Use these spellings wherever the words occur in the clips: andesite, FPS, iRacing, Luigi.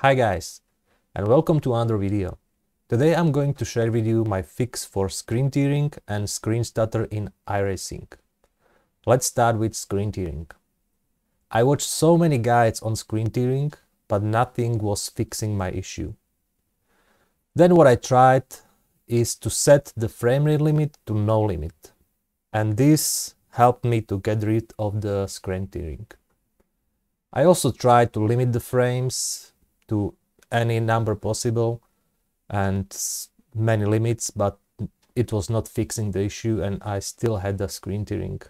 Hi guys, and welcome to another video. Today I'm going to share with you my fix for screen tearing and screen stutter in iRacing. Let's start with screen tearing. I watched so many guides on screen tearing, but nothing was fixing my issue. Then what I tried is to set the frame rate limit to no limit. And this helped me to get rid of the screen tearing. I also tried to limit the frames to any number possible and many limits, but it was not fixing the issue and I still had the screen tearing.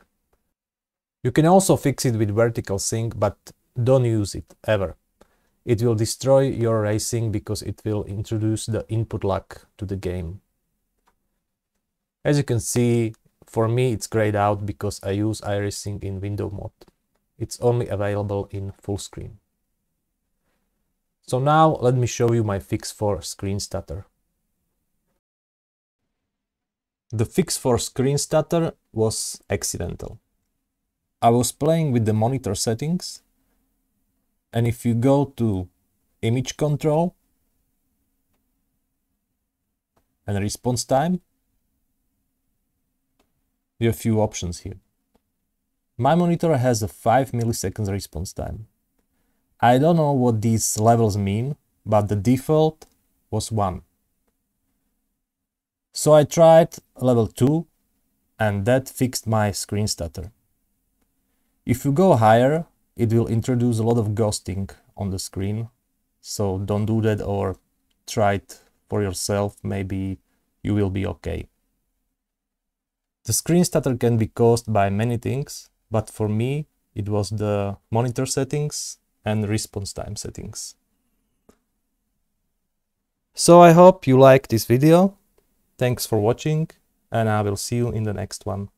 You can also fix it with vertical sync, but don't use it ever. It will destroy your racing because it will introduce the input lag to the game. As you can see, for me it's grayed out because I use iRacing in window mode. It's only available in full screen. So now let me show you my fix for screen stutter. The fix for screen stutter was accidental. I was playing with the monitor settings, and if you go to image control and response time, there are a few options here. My monitor has a 5 milliseconds response time. I don't know what these levels mean, but the default was 1. So I tried level 2 and that fixed my screen stutter. If you go higher, it will introduce a lot of ghosting on the screen, so don't do that or try it for yourself, maybe you will be okay. The screen stutter can be caused by many things, but for me it was the monitor settings and response time settings. So I hope you liked this video. Thanks for watching and I will see you in the next one.